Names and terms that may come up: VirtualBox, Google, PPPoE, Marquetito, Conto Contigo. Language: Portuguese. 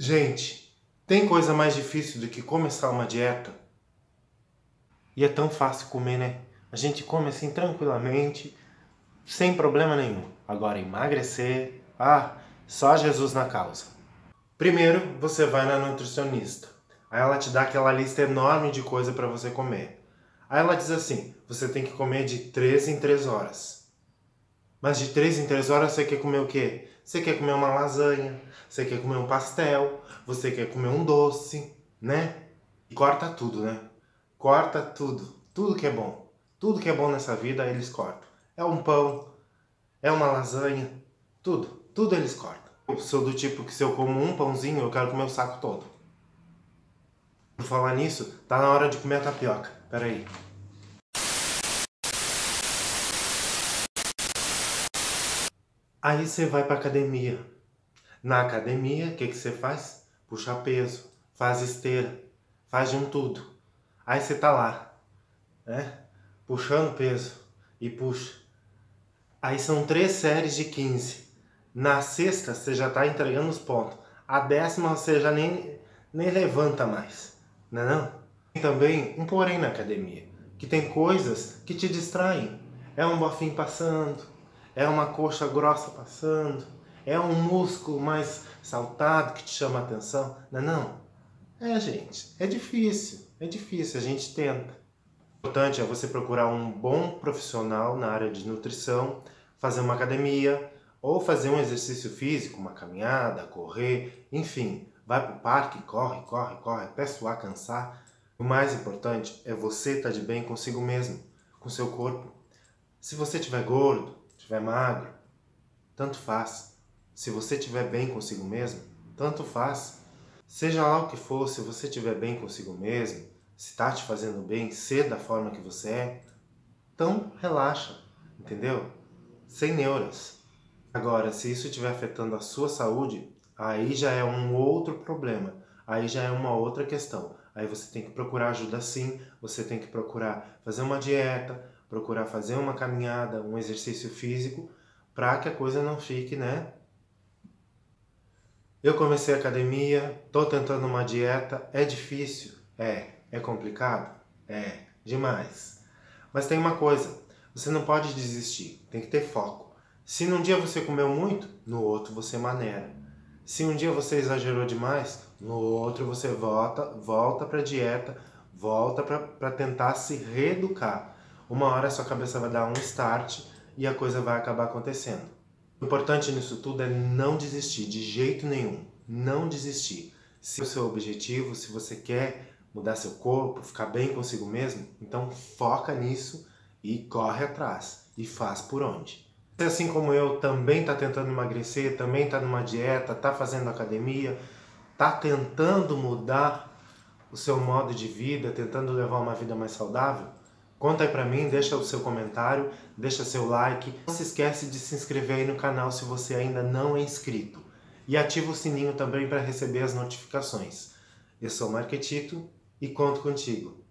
Gente, tem coisa mais difícil do que começar uma dieta? E é tão fácil comer, né? A gente come assim tranquilamente, sem problema nenhum. Agora emagrecer, só Jesus na causa. Primeiro, você vai na nutricionista. Aí ela te dá aquela lista enorme de coisa para você comer. Aí ela diz assim, você tem que comer de 3 em 3 horas. Mas de 3 em 3 horas você quer comer o quê? Você quer comer uma lasanha, você quer comer um pastel, você quer comer um doce, né? E corta tudo, né? Corta tudo. Tudo que é bom. Tudo que é bom nessa vida, eles cortam. É um pão, é uma lasanha, tudo. Tudo eles cortam. Eu sou do tipo que se eu como um pãozinho, eu quero comer o saco todo. Por falar nisso, tá na hora de comer a tapioca. Pera aí. Aí você vai pra academia. Na academia, o que você faz? Puxa peso, faz esteira, faz de um tudo. Aí você tá lá, né? Puxando peso e puxa. Aí são 3 séries de 15. Na sexta você já tá entregando os pontos. A 10ª você já nem levanta mais, não é não? Tem também um porém na academia, que tem coisas que te distraem. É um bofim passando, é uma coxa grossa passando, é um músculo mais saltado que te chama a atenção, não é não? É, gente, é difícil, a gente tenta. O importante é você procurar um bom profissional na área de nutrição, fazer uma academia, ou fazer um exercício físico, uma caminhada, correr, enfim. Vai pro parque, corre, corre, corre, até suar, cansar. O mais importante é você estar de bem consigo mesmo, com seu corpo. Se você estiver gordo, estiver magro, tanto faz. Se você estiver bem consigo mesmo, tanto faz. Seja lá o que for, se você estiver bem consigo mesmo, se está te fazendo bem, ser da forma que você é, então relaxa, entendeu? Sem neuras. Agora, se isso estiver afetando a sua saúde, aí já é um outro problema, aí já é uma outra questão. Aí você tem que procurar ajuda sim, você tem que procurar fazer uma dieta, procurar fazer uma caminhada, um exercício físico, para que a coisa não fique, né? Eu comecei a academia, tô tentando uma dieta, é difícil? É complicado? É, demais. Mas tem uma coisa, você não pode desistir, tem que ter foco. Se num dia você comeu muito, no outro você maneira. Se um dia você exagerou demais, no outro você volta para a dieta, volta para tentar se reeducar. Uma hora a sua cabeça vai dar um start e a coisa vai acabar acontecendo. O importante nisso tudo é não desistir, de jeito nenhum. Não desistir. Se é o seu objetivo, se você quer mudar seu corpo, ficar bem consigo mesmo, então foca nisso e corre atrás. E faz por onde. Você, assim como eu, também está tentando emagrecer, também está numa dieta, está fazendo academia, está tentando mudar o seu modo de vida, tentando levar uma vida mais saudável? Conta aí pra mim, deixa o seu comentário, deixa seu like. Não se esquece de se inscrever aí no canal se você ainda não é inscrito. E ativa o sininho também para receber as notificações. Eu sou o Marquetito e conto contigo.